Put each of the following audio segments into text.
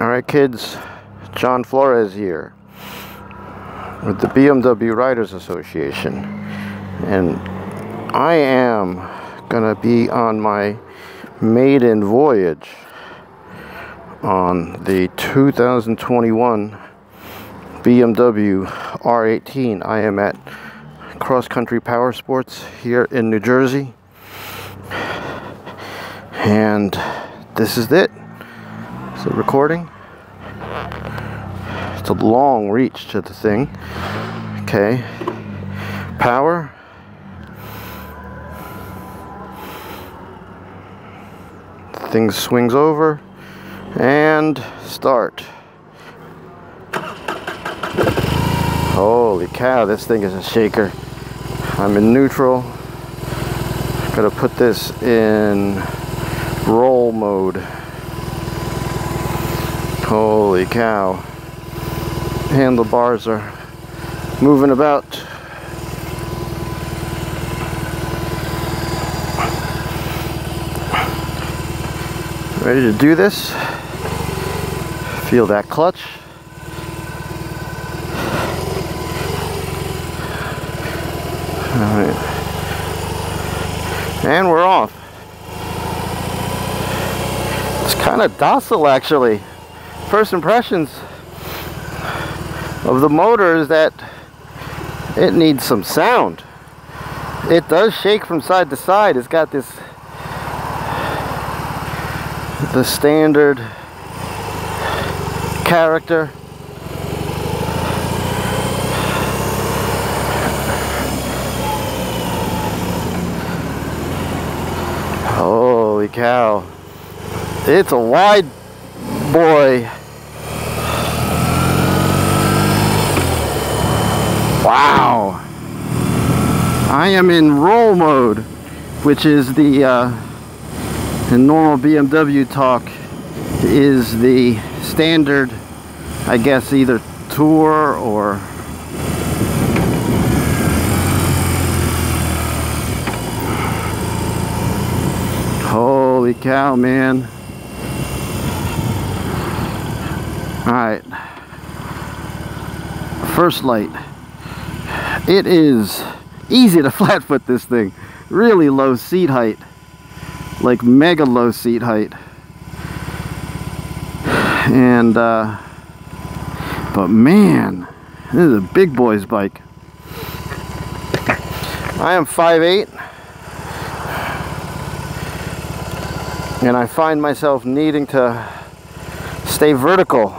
Alright kids, John Flores here with the BMW Riders Association, and I am gonna be on my maiden voyage on the 2021 BMW R18. I am at Cross Country Power Sports here in New Jersey, and this is it. It's a recording. It's a long reach to the thing. Okay. Power. Thing swings over. And start. Holy cow, this thing is a shaker. I'm in neutral. I'm gonna put this in roll mode. Holy cow. Handlebars are moving about. Ready to do this. Feel that clutch. All right. And we're off. It's kind of docile, actually. First impressions of the motor is that it needs some sound. It does shake from side to side. It's got this, the standard character. Holy cow, it's a wide boy. Wow, I am in roll mode, which is the in normal BMW talk is the standard, I guess, either tour or holy cow, man. All right, first light. It is easy to flat foot this thing. Really low seat height, like mega low seat height. And but man, this is a big boy's bike. I am 5'8", and I find myself needing to stay vertical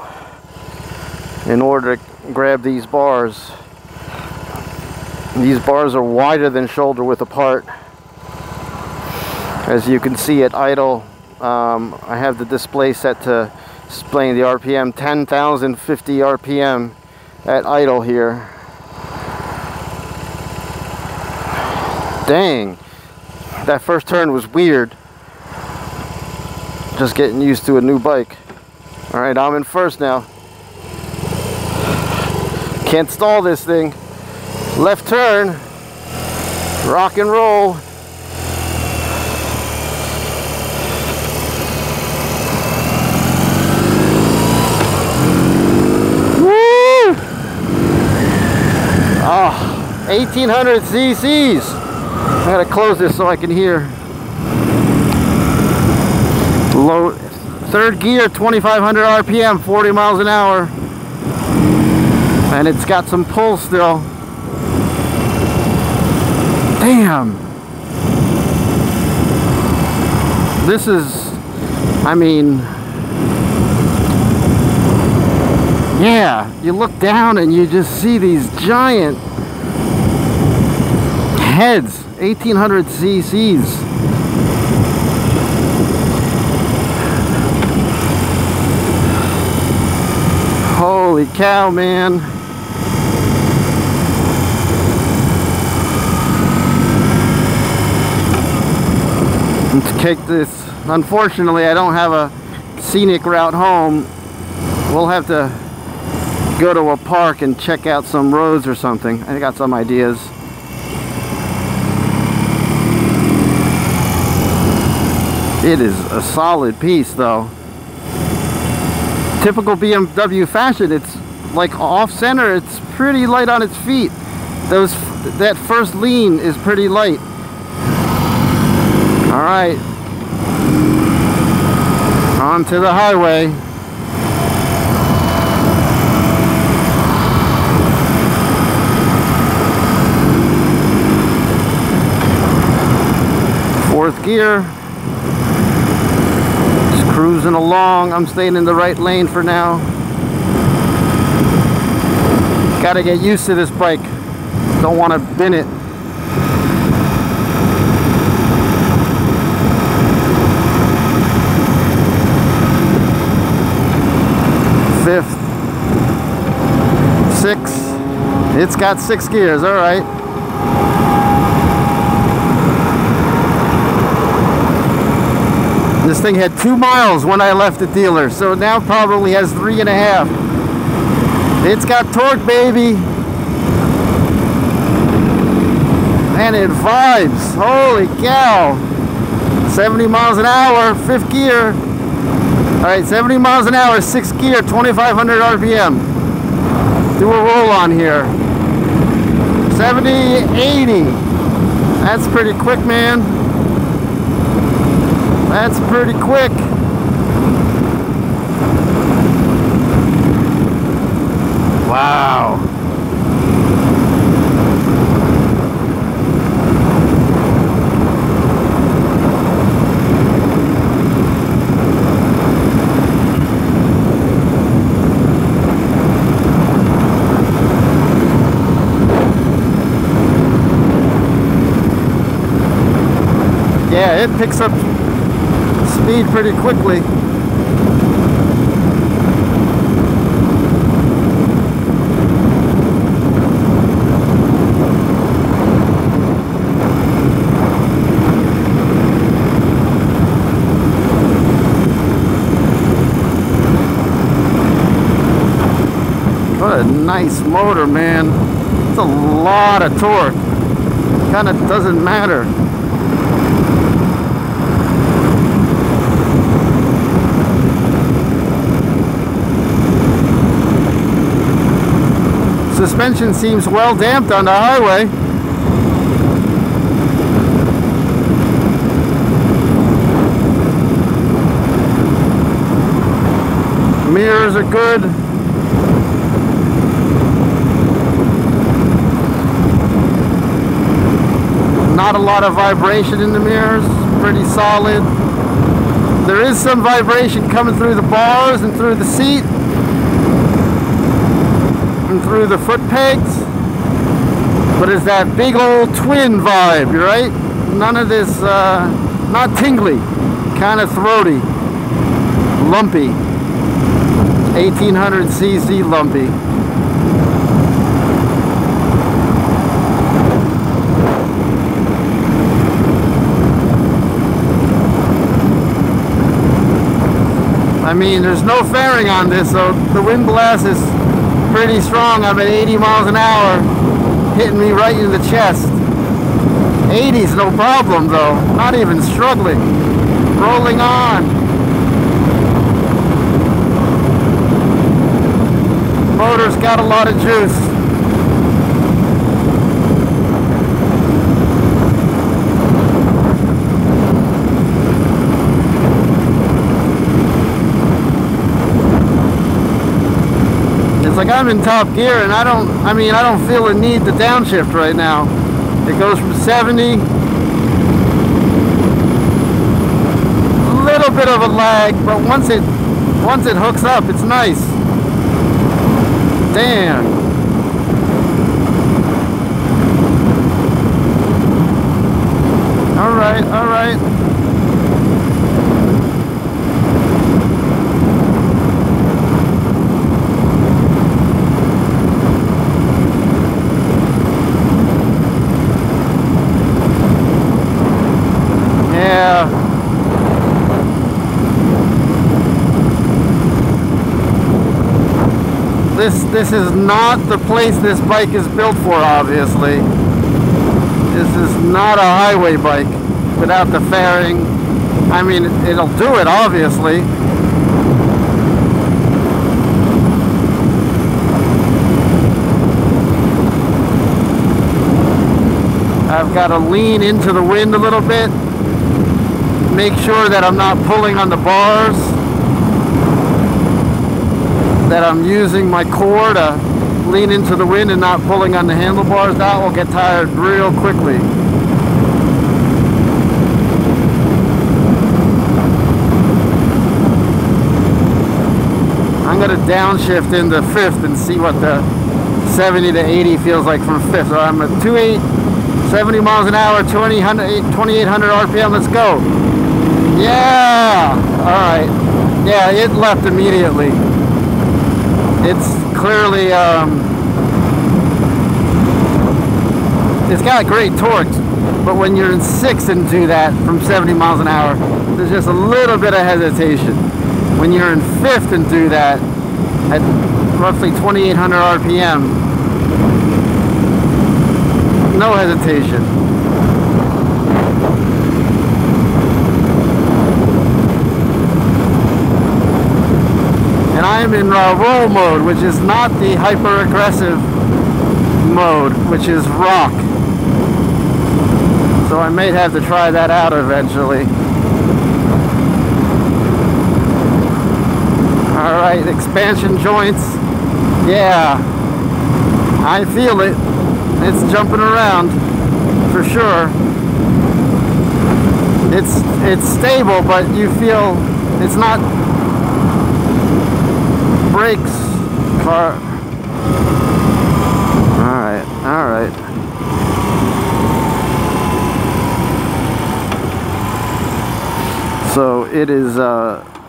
in order to grab these bars. These bars are wider than shoulder width apart. As you can see at idle, I have the display set to displaying the RPM, 10,050 RPM at idle here. Dang, that first turn was weird. Just getting used to a new bike. All right, I'm in first now. Can't stall this thing. Left turn, rock and roll. Woo! Oh, 1800 cc's. I gotta close this so I can hear. Low, third gear, 2500 RPM, 40 miles an hour. And it's got some pull still. Damn, this is, I mean, yeah, you look down and you just see these giant heads, 1800 cc's. Holy cow, man. To take this, unfortunately I don't have a scenic route home. We'll have to go to a park and check out some roads or something. I got some ideas. It is a solid piece though. typical BMW fashion, it's like off-center, it's pretty light on its feet. That first lean is pretty light. All right, onto the highway. Fourth gear, just cruising along. I'm staying in the right lane for now. Gotta get used to this bike. Don't want to bin it. Fifth, sixth. It's got 6 gears. All right. This thing had 2 miles when I left the dealer, so now probably has 3.5. It's got torque, baby. And it vibes. Holy cow. 70 miles an hour, 5th gear. All right, 70 miles an hour, 6th gear, 2,500 RPM. Do a roll on here. 70, 80. That's pretty quick, man. That's pretty quick. Wow. Yeah, it picks up speed pretty quickly. What a nice motor, man. It's a lot of torque. Kind of doesn't matter. Suspension seems well damped on the highway. Mirrors are good. Not a lot of vibration in the mirrors, pretty solid. There is some vibration coming through the bars and through the seat, through the foot pegs, but it's that big old twin vibe, right? None of this, not tingly, kind of throaty, lumpy, 1800cc lumpy. I mean, there's no fairing on this, so the wind blast is pretty strong. I'm at 80 miles an hour, hitting me right in the chest. 80's no problem though, not even struggling. Rolling on. Motor's got a lot of juice. Like, I'm in top gear and I don't feel the need to downshift right now. It goes from 70, a little bit of a lag, but once it hooks up, it's nice. Damn. All right, all right. This is not the place this bike is built for, obviously. This is not a highway bike without the fairing. I mean, it'll do it, obviously. I've got to lean into the wind a little bit, make sure that I'm not pulling on the bars, that I'm using my core to lean into the wind and not pulling on the handlebars. That will get tired real quickly. I'm going to downshift into fifth and see what the 70 to 80 feels like from fifth. So I'm at 70 miles an hour, 2800 RPM. Let's go. Yeah. All right. Yeah, it left immediately. It's clearly, it's got great torque, but when you're in sixth and do that from 70 miles an hour, there's just a little bit of hesitation. When you're in fifth and do that at roughly 2800 RPM, no hesitation. And I am in roll mode, which is not the hyper aggressive mode, which is rock. So I may have to try that out eventually. Alright, expansion joints. Yeah, I feel it. It's jumping around for sure. It's stable, but you feel it's not brakes car. Alright, alright. So it is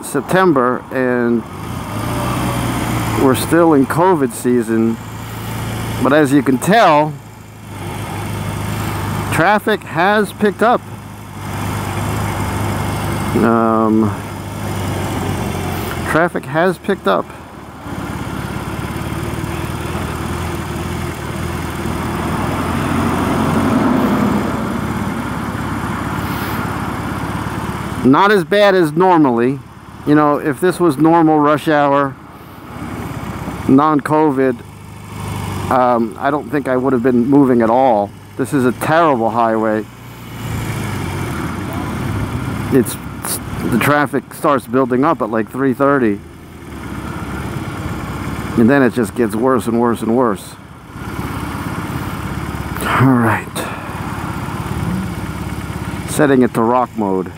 September and we're still in COVID season, but as you can tell, traffic has picked up. Traffic has picked up. Not as bad as normally. You know, if this was normal rush hour, non-COVID, I don't think I would have been moving at all. This is a terrible highway. The traffic starts building up at like 3:30. And then it just gets worse and worse and worse. All right. Setting it to rock mode.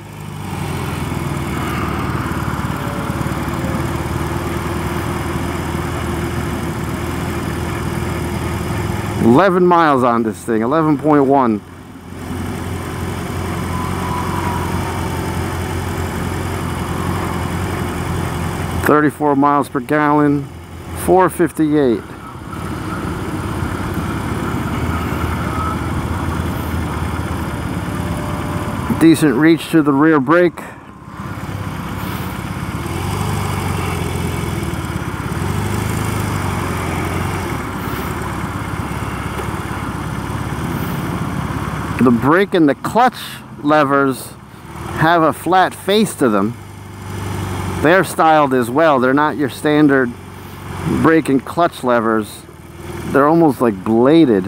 Eleven miles on this thing, 11.1. $34 miles per gallon, 458. Decent reach to the rear brake. The brake and the clutch levers have a flat face to them. They're styled as well. They're not your standard brake and clutch levers. They're almost like bladed.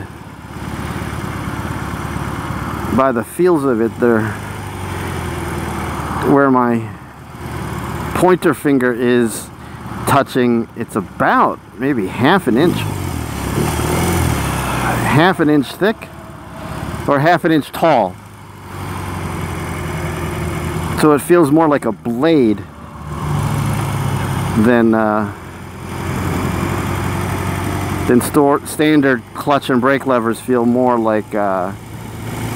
By the feels of it, they're where my pointer finger is touching. It's about maybe half an inch thick, or half an inch tall. So it feels more like a blade than standard clutch and brake levers feel more like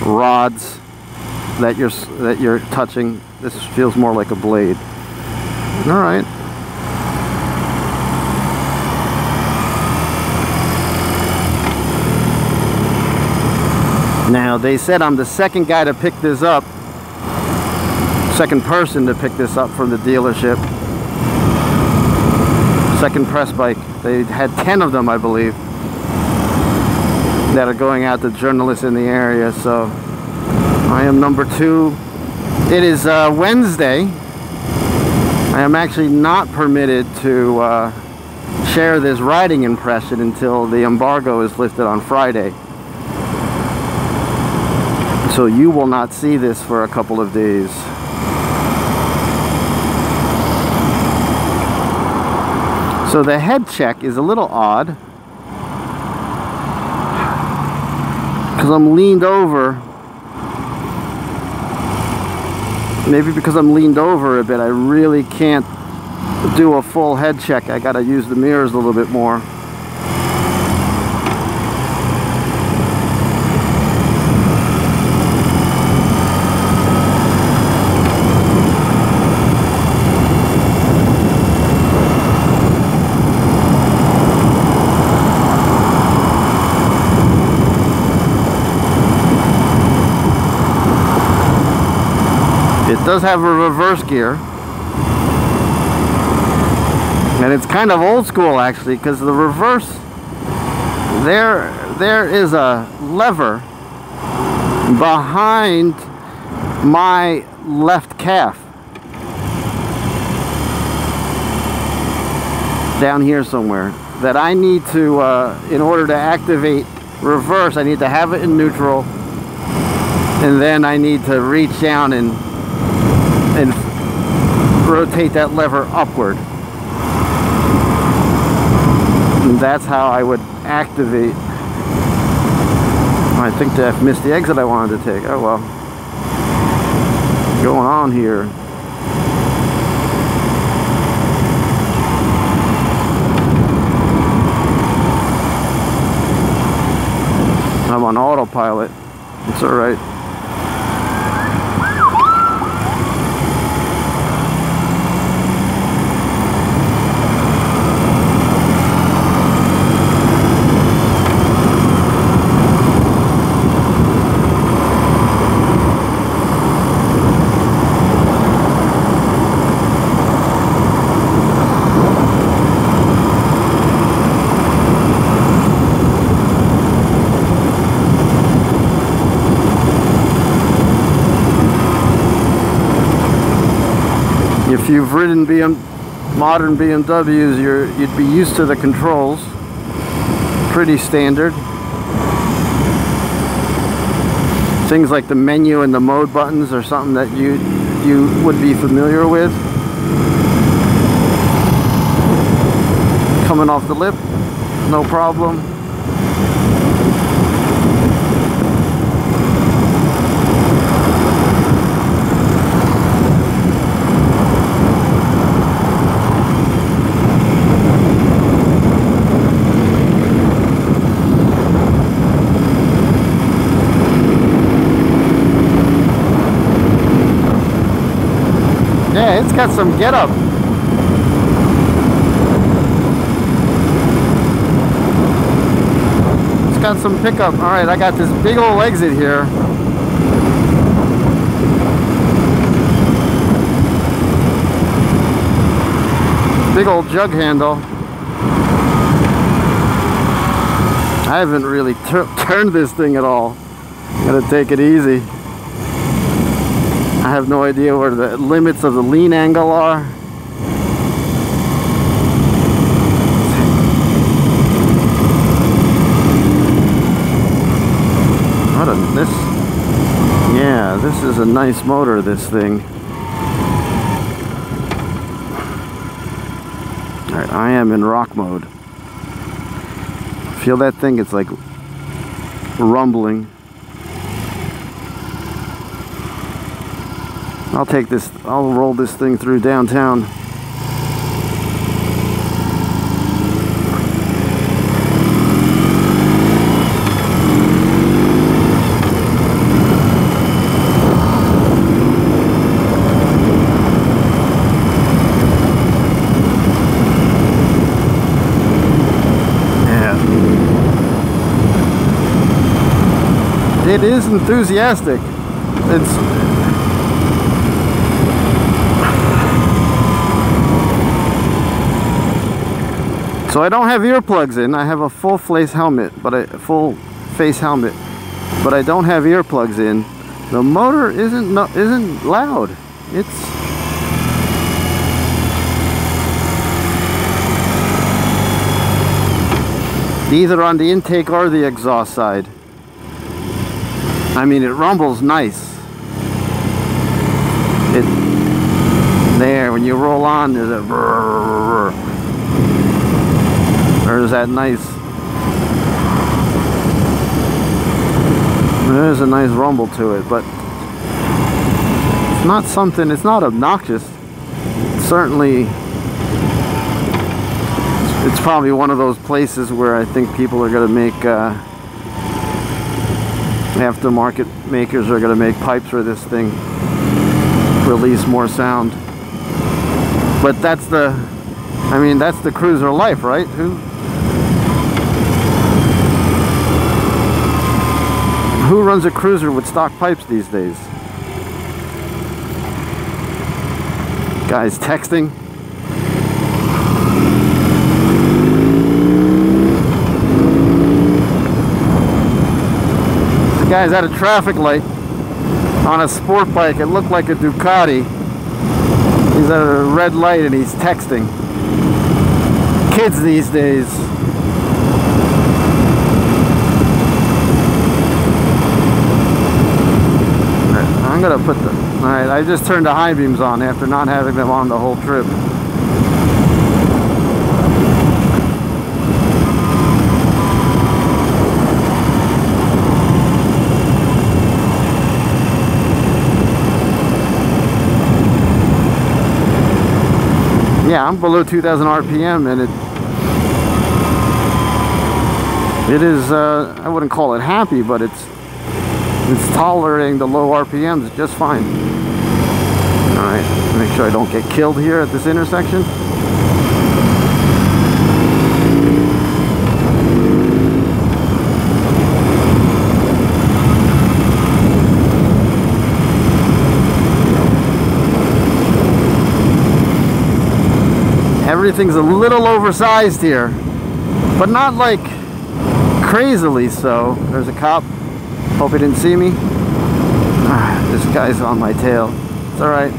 rods that you're touching. This feels more like a blade. All right. Now, they said I'm the second guy to pick this up, second person to pick this up from the dealership. Second press bike. They had 10 of them, I believe, that are going out to journalists in the area, so I am number two. It is Wednesday. I am actually not permitted to share this riding impression until the embargo is lifted on Friday. So you will not see this for a couple of days. So the head check is a little odd, because I'm leaned over. Maybe because I'm leaned over a bit, I really can't do a full head check. I gotta use the mirrors a little bit more. It does have a reverse gear, and it's kind of old school actually, because the reverse, there is a lever behind my left calf down here somewhere that I need to, in order to activate reverse, I need to have it in neutral, and then I need to reach down and rotate that lever upward. And that's how I would activate. I think that I've missed the exit I wanted to take. Oh well. What's going on here? I'm on autopilot. It's alright. If you've ridden modern BMWs, you'd be used to the controls. Pretty standard. Things like the menu and the mode buttons are something that you would be familiar with. Coming off the lip, no problem. Yeah, it's got some get up. It's got some pickup. Alright, I got this big old exit here. Big old jug handle. I haven't really turned this thing at all. Gotta take it easy. I have no idea where the limits of the lean angle are. What a, this, yeah, this is a nice motor, this thing. All right, I am in rock mode. Feel that thing, it's like rumbling. I'll take this, I'll roll this thing through downtown. Yeah. It is enthusiastic. It's... So I don't have earplugs in. I have a full face helmet, but I don't have earplugs in. The motor isn't loud. It's either on the intake or the exhaust side. I mean, it rumbles nice. There, when you roll on, there's a brrrr. There's that nice. There's a nice rumble to it, but it's not something. It's not obnoxious. It's certainly, it's probably one of those places where I think people are going to make. Aftermarket makers are going to make pipes for this thing, release more sound. But that's the, I mean, that's the cruiser life, right? Who runs a cruiser with stock pipes these days? Guys texting. Guys at a traffic light on a sport bike. It looked like a Ducati. He's at a red light and he's texting. Kids these days. I'm gonna put the. Alright, I just turned the high beams on after not having them on the whole trip. Yeah, I'm below 2,000 RPM, and it is, I wouldn't call it happy, but it's tolerating the low RPMs just fine. All right, make sure I don't get killed here at this intersection. Everything's a little oversized here, but not like crazily so. There's a cop. Hope he didn't see me. Ah, this guy's on my tail. It's all right.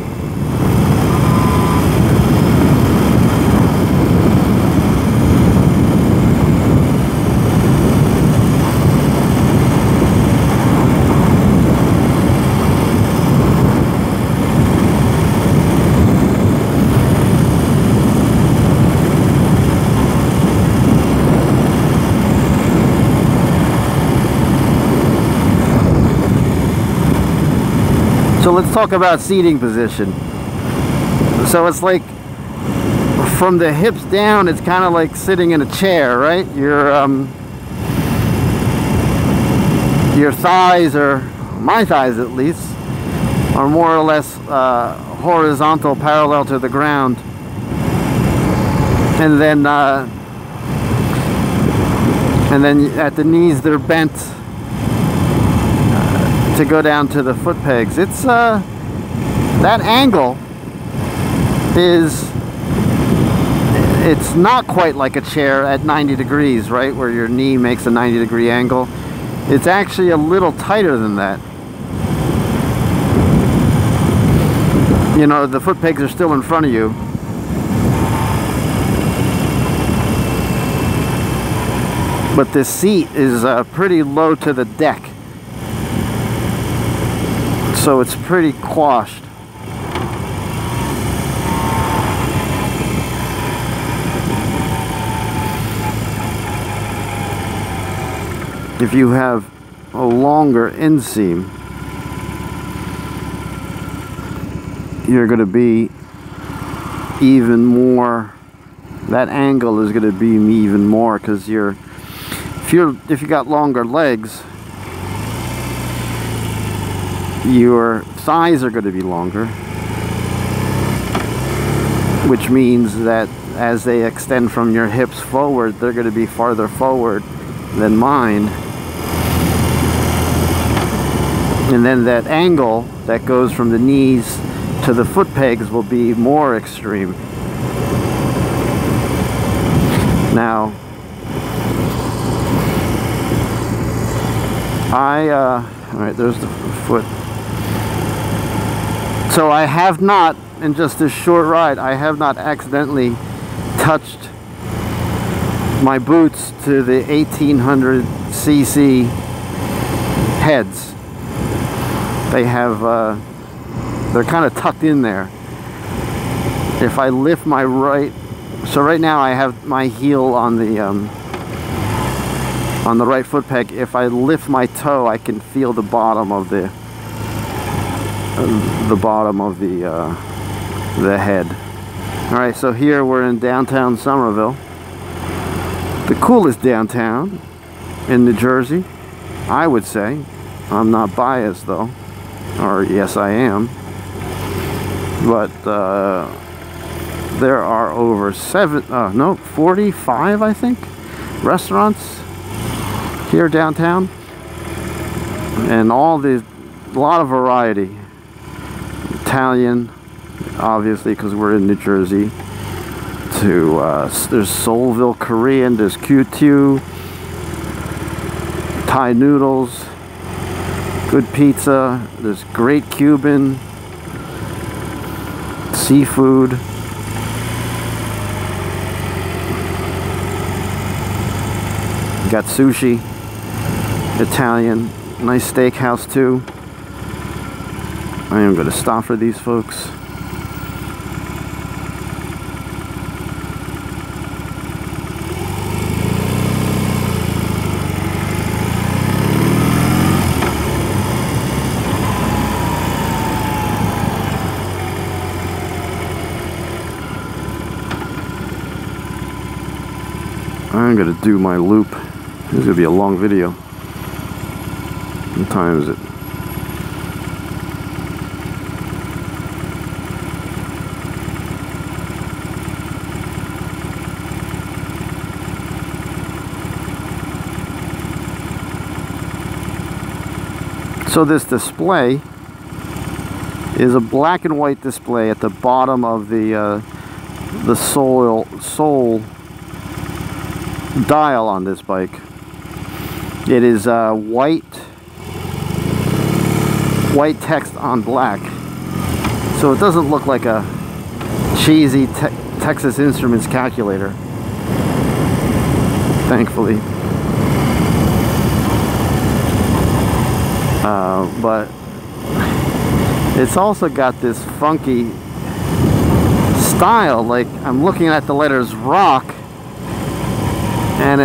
So let's talk about seating position. So it's like from the hips down, it's kind of like sitting in a chair, right? Your thighs, or my thighs at least, are more or less horizontal, parallel to the ground. And then at the knees, they're bent to go down to the foot pegs. It's that angle is, it's not quite like a chair at 90 degrees, right, where your knee makes a 90 degree angle. It's actually a little tighter than that. You know, the foot pegs are still in front of you. But this seat is pretty low to the deck. So it's pretty quashed. If you have a longer inseam, you're going to be even more, that angle is going to be even more, because if you got longer legs, your thighs are going to be longer, which means that as they extend from your hips forward, they're going to be farther forward than mine. And then that angle that goes from the knees to the foot pegs will be more extreme. Now, alright, there's the foot. So I have not, in just this short ride, I have not accidentally touched my boots to the 1800 cc heads. they have, they're kind of tucked in there. If I lift my right, so right now I have my heel on the right foot peg. If I lift my toe, I can feel the bottom of the head. All right, so here we're in downtown Somerville, the coolest downtown in New Jersey, I would say. I'm not biased though, or yes I am, but there are over 45 I think restaurants here downtown, and all these, a lot of variety. Italian, obviously, because we're in New Jersey. To there's Soulville Korean, there's QQ, Thai noodles, good pizza, there's great Cuban, seafood. Got sushi, Italian, nice steakhouse too. I am going to stop for these folks. I'm going to do my loop. This is going to be a long video. What time is it? So this display is a black and white display at the bottom of the sole dial on this bike. It is white text on black, so it doesn't look like a cheesy Texas Instruments calculator, thankfully. But it's also got this funky style. Like, I'm looking at the letters rock, and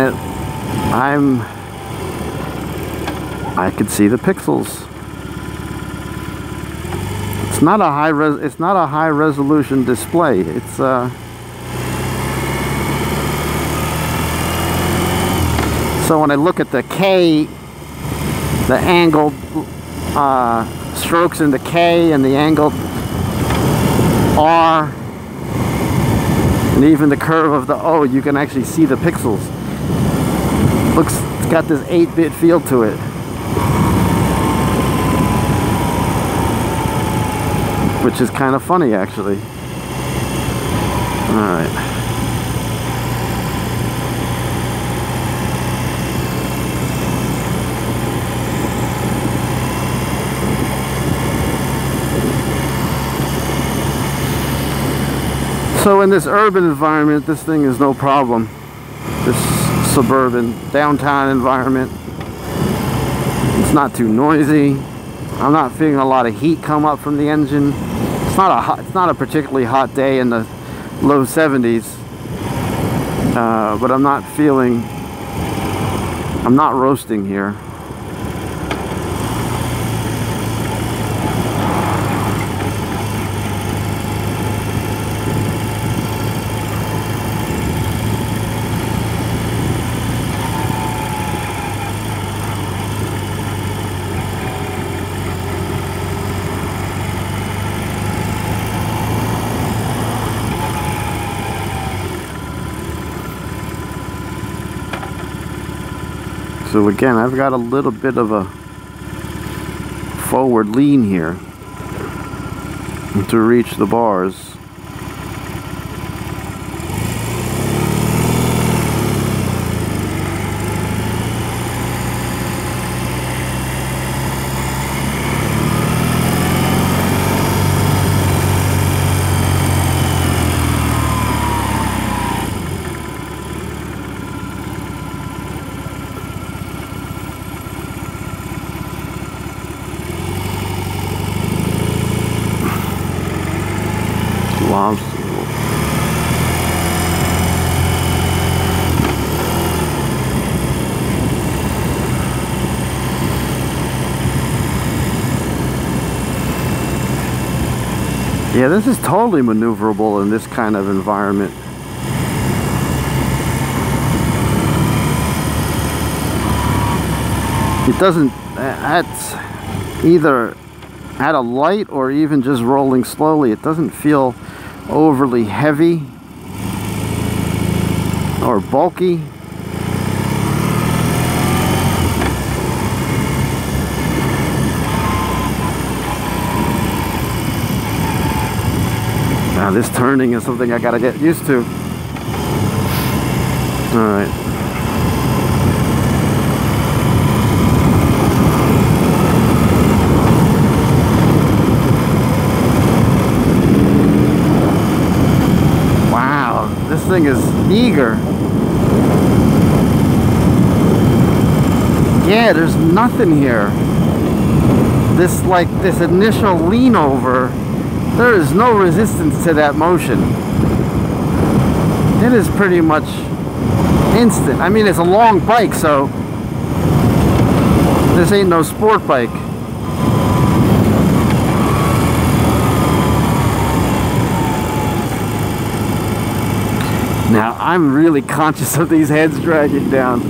I could see the pixels. It's not a high resolution display. It's so when I look at the K, the angled strokes in the K and the angled R, and even the curve of the O, you can actually see the pixels. It's got this 8-bit feel to it, which is kind of funny actually. All right. So in this urban environment, this thing is no problem. This suburban, downtown environment, it's not too noisy. I'm not feeling a lot of heat come up from the engine. It's not a particularly hot day in the low 70s, but I'm not roasting here. So again, I've got a little bit of a forward lean here to reach the bars. Yeah, this is totally maneuverable in this kind of environment. It doesn't, that's either at a light or even just rolling slowly. It doesn't feel overly heavy or bulky. Now this turning is something I gotta get used to. Alright. This thing is eager. Yeah, there's nothing here. This, like, this initial lean over, there is no resistance to that motion. It is pretty much instant. I mean, it's a long bike, so this ain't no sport bike. Now, I'm really conscious of these heads dragging down.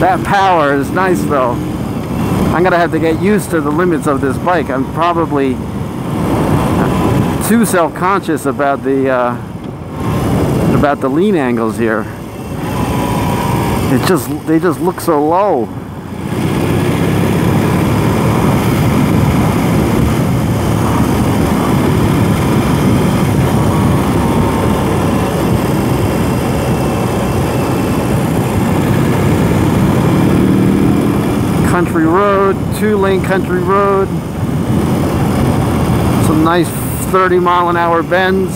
That power is nice, though. I'm going to have to get used to the limits of this bike. I'm probably too self-conscious about the lean angles here. They just look so low. Country road, two-lane country road, some nice 30-mile-an-hour bends.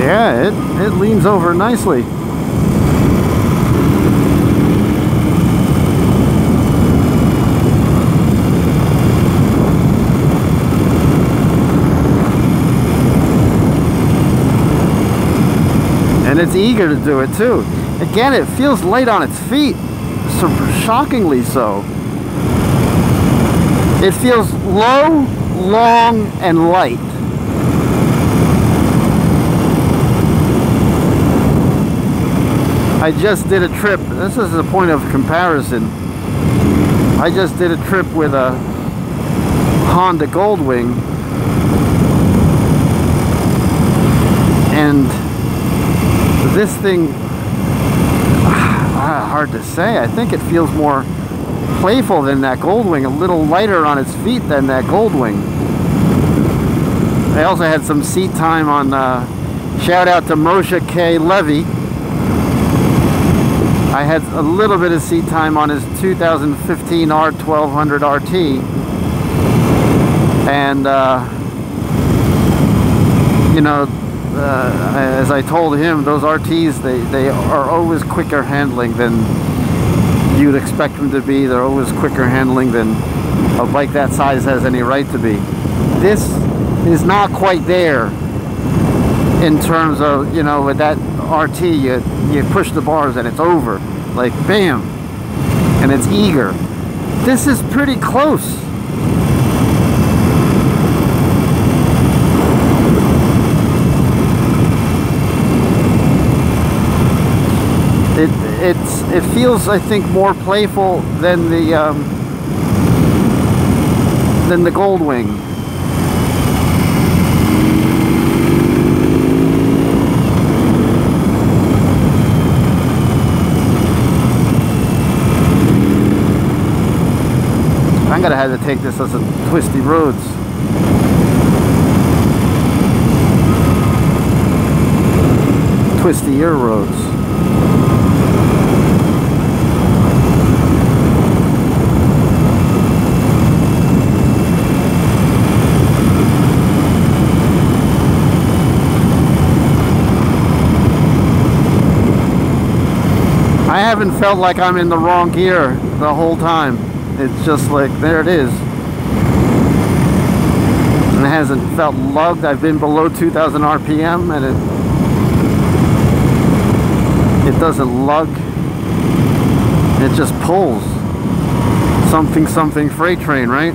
Yeah, it leans over nicely. And it's eager to do it too. Again, it feels light on its feet, shockingly so. It feels low, long, and light. I just did a trip. This is a point of comparison. I just did a trip with a Honda Goldwing, and this thing, hard to say. I think it feels more playful than that Goldwing, a little lighter on its feet than that Goldwing. I also had some seat time on, shout out to Moshe K. Levy. I had a little bit of seat time on his 2015 R1200RT. And, you know, as I told him, those RTs, they are always quicker handling than you'd expect them to be. They're always quicker handling than a bike that size has any right to be. This is not quite there in terms of, you know, with that RT, you push the bars and it's over. Like, bam! And it's eager. This is pretty close. It feels, I think, more playful than the Goldwing. I'm gonna have to take this as a twisty roads. Twistier roads. I haven't felt like I'm in the wrong gear the whole time. It's just like, there it is. and it hasn't felt lugged. I've been below 2,000 RPM and it doesn't lug. It just pulls. Something, something freight train, right?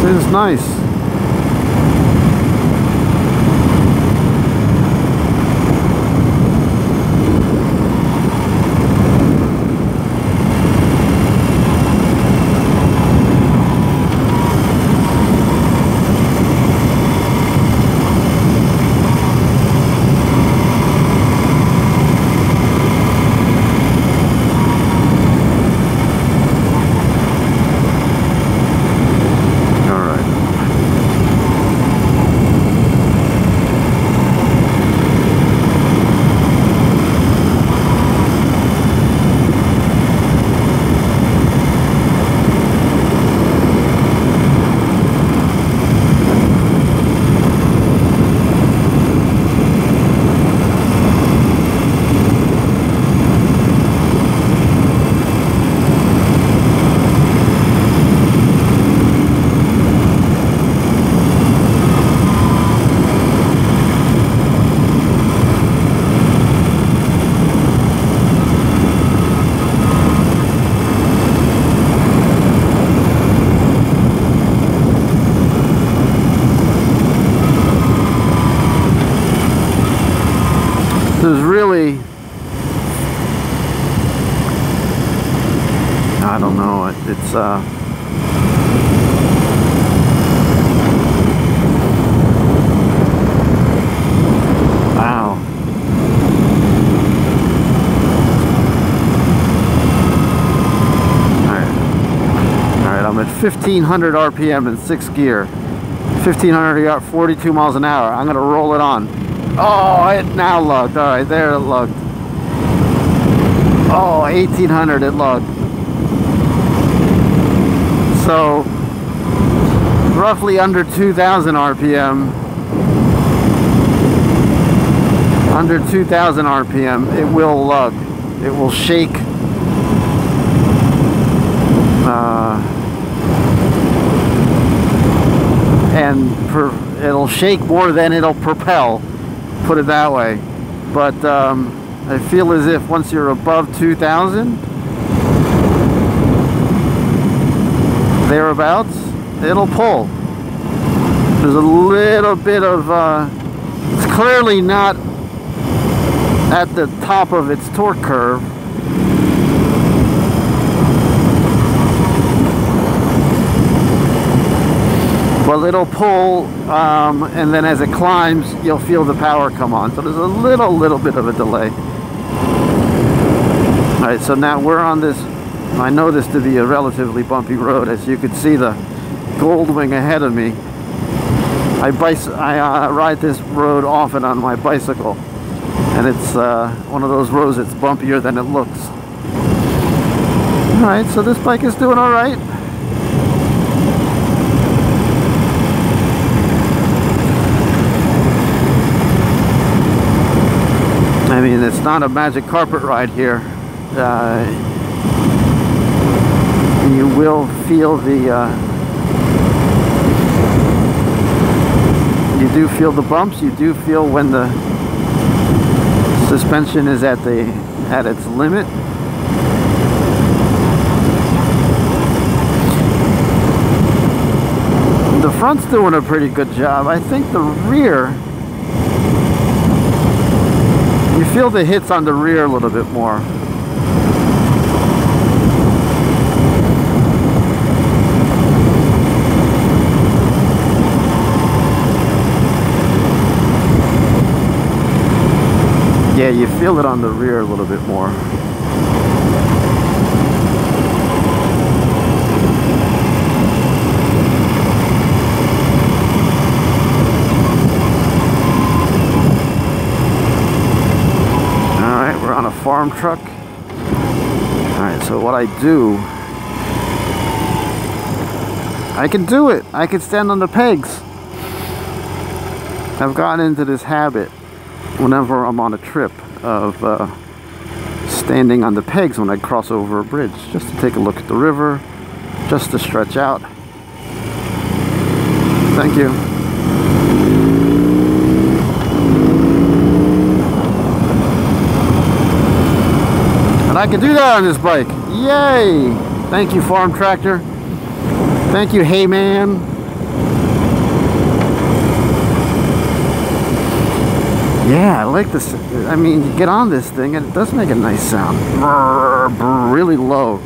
This is nice. Is really, I don't know, it's wow. All right, I'm at 1500 RPM in 6th gear, 1500 got 42 miles an hour. I'm gonna roll it on. Oh, it now lugged. All right, there it lugged. Oh, 1800 it lugged. So, roughly under 2,000 RPM. Under 2,000 RPM, it will lug. It will shake. It'll shake more than it'll propel. Put it that way, but I feel as if once you're above 2,000, thereabouts, it'll pull. There's a little bit of, it's clearly not at the top of its torque curve. Well, it'll pull, and then as it climbs, you'll feel the power come on. So there's a little bit of a delay. All right, so now we're on this, I know this to be a relatively bumpy road, as you can see the Goldwing ahead of me. I ride this road often on my bicycle, and it's one of those roads that's bumpier than it looks. All right, so this bike is doing all right. I mean, it's not a magic carpet ride here. You will feel the, you do feel the bumps. You do feel when the suspension is at its limit. The front's doing a pretty good job. I think the rear. You feel the hits on the rear a little bit more. Yeah, you feel it on the rear a little bit more. Farm truck. All right, so what I do I can do it. I can stand on the pegs. I've gotten into this habit whenever I'm on a trip of standing on the pegs when I cross over a bridge, just to take a look at the river, just to stretch out. Thank you. And I can do that on this bike. Yay! Thank you, Farm Tractor. Thank you, Hey Man. Yeah, I like this. I mean, you get on this thing and it does make a nice sound. Brrr, brrr, really low.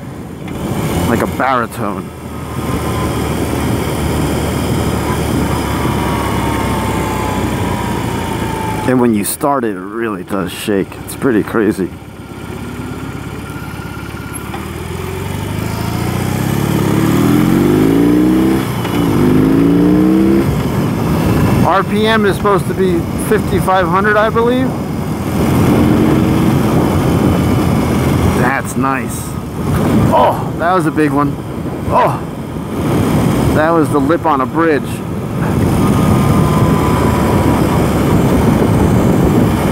Like a baritone. And when you start it, it really does shake. It's pretty crazy. RPM is supposed to be 5,500, I believe. That's nice. Oh, that was a big one. Oh, that was the lip on a bridge.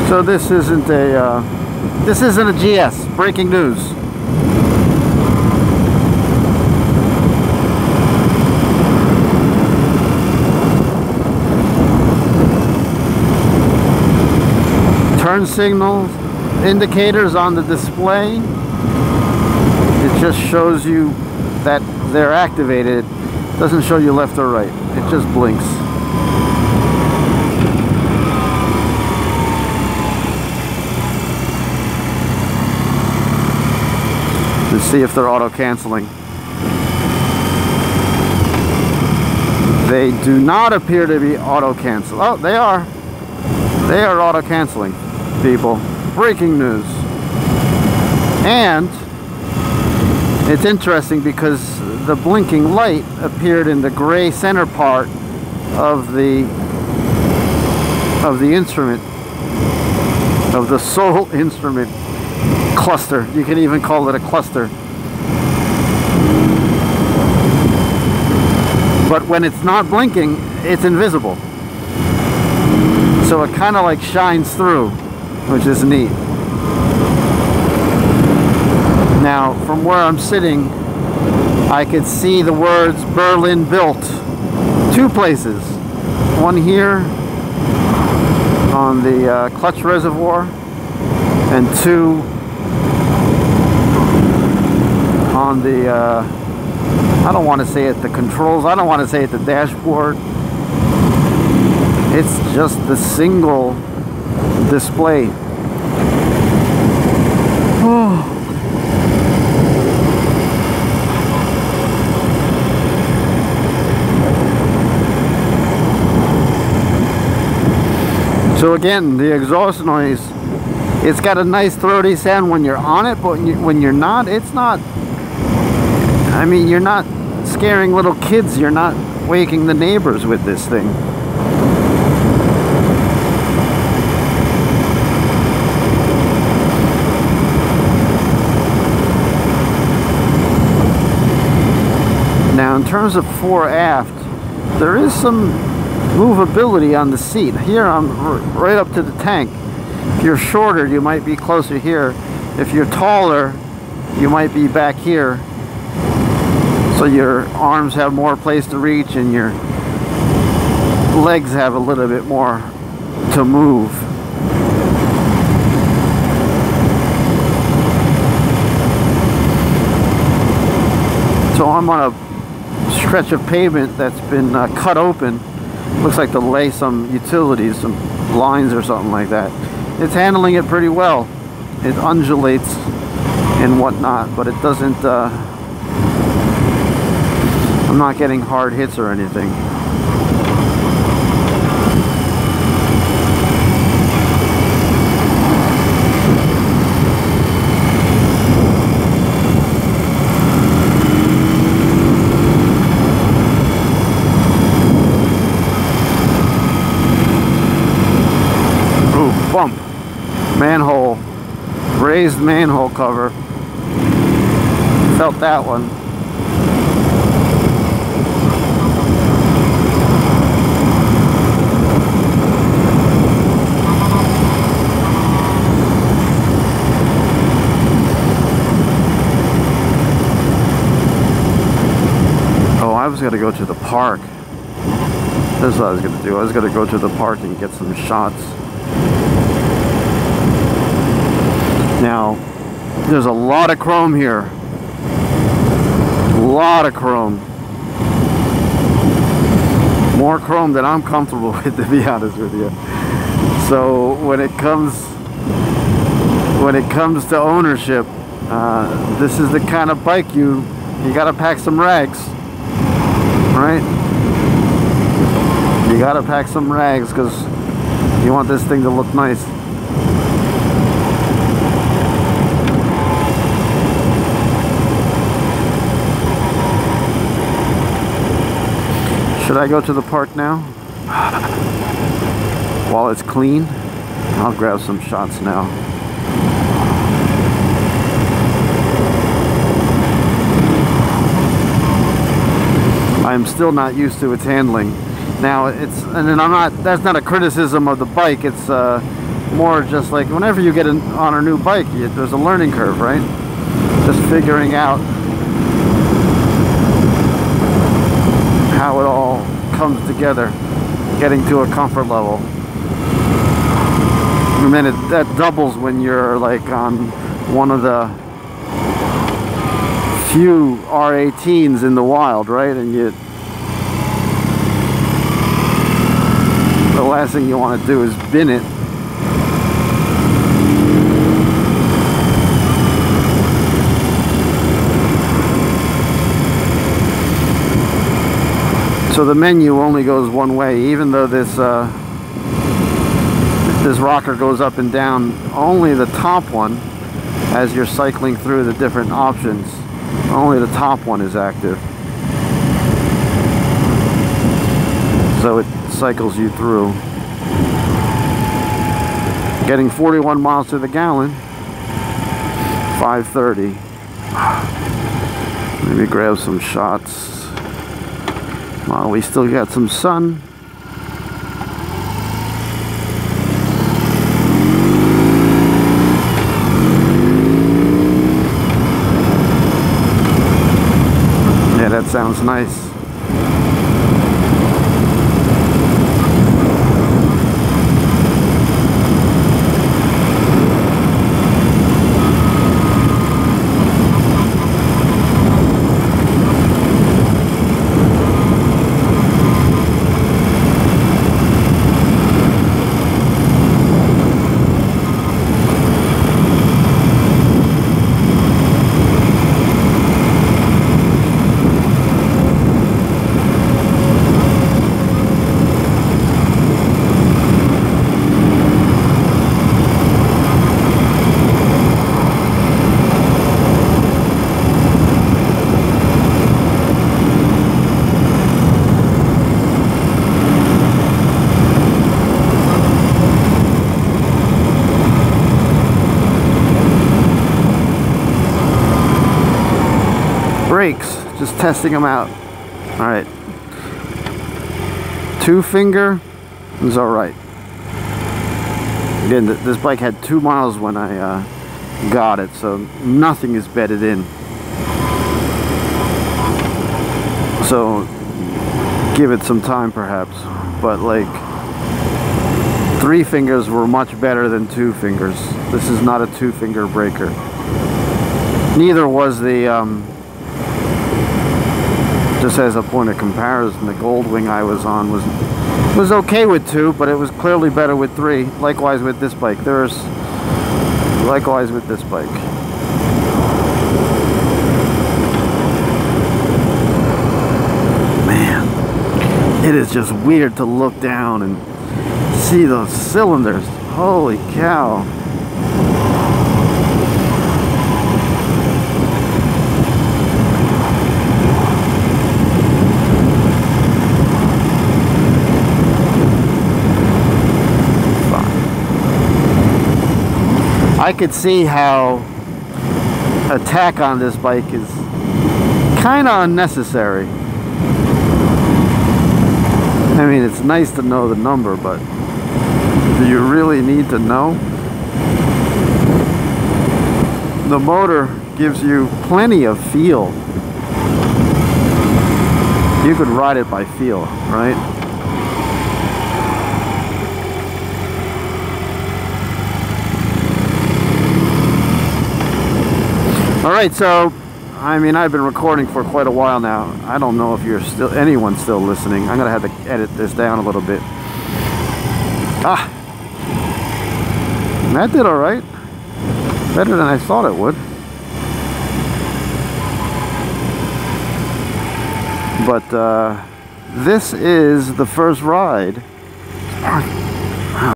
So this isn't a GS. Breaking news. Turn signals, indicators on the display. It just shows you that they're activated. It doesn't show you left or right. It just blinks. Let's see if they're auto-canceling. They do not appear to be auto-canceling. Oh, they are. They are auto-canceling. People, breaking news. And it's interesting because the blinking light appeared in the gray center part of the instrument, of the sole instrument cluster. You can even call it a cluster. But when it's not blinking, it's invisible. So it kind of like shines through, which is neat. Now, from where I'm sitting, I could see the words Berlin built. Two places. One here on the clutch reservoir, and two on the, I don't want to say it the controls, I don't want to say it the dashboard. It's just the single display. So again, the exhaust noise, it's got a nice throaty sound when you're on it, but when you're not, it's not, I mean, you're not scaring little kids, you're not waking the neighbors with this thing. Now, in terms of fore aft, there is some movability on the seat. Here I'm right up to the tank. If you're shorter, you might be closer here. If you're taller, you might be back here. So your arms have more place to reach and your legs have a little bit more to move. So I'm on a stretch of pavement that's been cut open. Looks like to lay some utilities, some lines or something like that. It's handling it pretty well. It undulates and whatnot, but it doesn't, I'm not getting hard hits or anything. Manhole, raised manhole cover, felt that one. gotta go to the park. That's what I was gonna do. I was gonna go to the park and get some shots. Now, there's a lot of chrome here. A lot of chrome. More chrome than I'm comfortable with, to be honest with you. So when it comes to ownership, this is the kind of bike you gotta pack some rags, right? You gotta pack some rags because you want this thing to look nice. Should I go to the park now? While it's clean, I'll grab some shots now. I'm still not used to its handling. Now it's, and then I'm not, that's not a criticism of the bike, it's more just like whenever you get on a new bike, there's a learning curve, right? Just figuring out how it all comes together, getting to a comfort level. I mean, that doubles when you're like on one of the few R18s in the wild, right? And the last thing you want to do is bin it. So the menu only goes one way, even though this rocker goes up and down. Only the top one, as you're cycling through the different options, only the top one is active. So it cycles you through. Getting 41 miles to the gallon, 5:30. Let me grab some shots. Well, we still got some sun. Yeah, that sounds nice. Brakes, just testing them out. All right, two finger is all right. Again, this bike had 2 miles when I got it, so nothing is bedded in. So give it some time perhaps, but like three fingers were much better than two fingers. This is not a two finger breaker. Neither was the just as a point of comparison, the Goldwing I was on was okay with two, but it was clearly better with three. Likewise with this bike. Likewise with this bike. Man, it is just weird to look down and see those cylinders. Holy cow. I could see how attack on this bike is kind of unnecessary. I mean, it's nice to know the number, but do you really need to know? The motor gives you plenty of feel. You could ride it by feel, right? All right, so I mean, I've been recording for quite a while now. I don't know if you're still, anyone's still listening. I'm gonna have to edit this down a little bit. Ah, that did all right. Better than I thought it would. But this is the first ride.